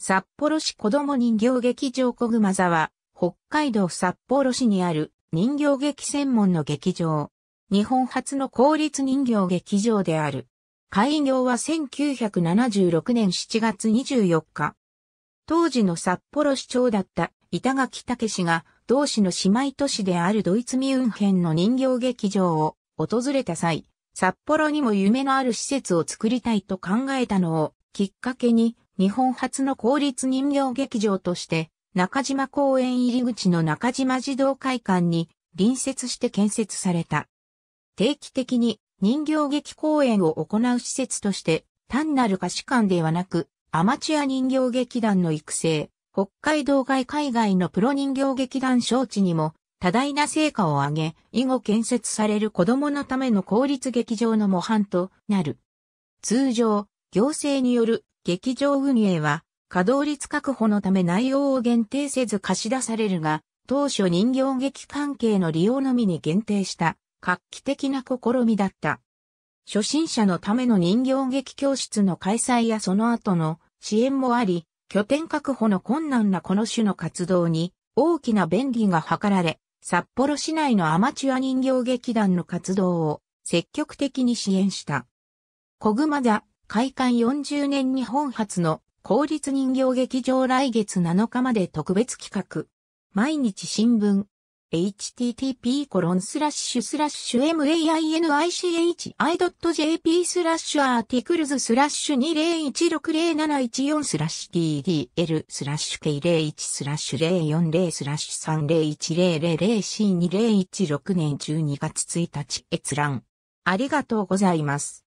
札幌市子ども人形劇場こぐま座は、北海道札幌市にある人形劇専門の劇場。日本初の公立人形劇場である。開業は1976年7月24日。当時の札幌市長だった板垣武が、同市の姉妹都市であるドイツミュンヘンの人形劇場を訪れた際、札幌にも夢のある施設を作りたいと考えたのをきっかけに、日本初の公立人形劇場として、中島公園入り口の中島児童会館に隣接して建設された。定期的に人形劇公演を行う施設として、単なる貸し館ではなく、アマチュア人形劇団の育成、北海道外海外のプロ人形劇団招致にも多大な成果を上げ、以後建設される子供のための公立劇場の模範となる。通常、行政による劇場運営は稼働率確保のため内容を限定せず貸し出されるが、当初人形劇関係の利用のみに限定した画期的な試みだった。初心者のための人形劇教室の開催やその後の支援もあり、拠点確保の困難なこの種の活動に大きな便利が図られ、札幌市内のアマチュア人形劇団の活動を積極的に支援した。こぐま座開館40年日本初の公立人形劇場来月7日まで特別企画。毎日新聞。http://mail-ichi.jp/articles/2016071417-010/KD-L/K0403011010C2016年12月1日閲覧。ありがとうございます。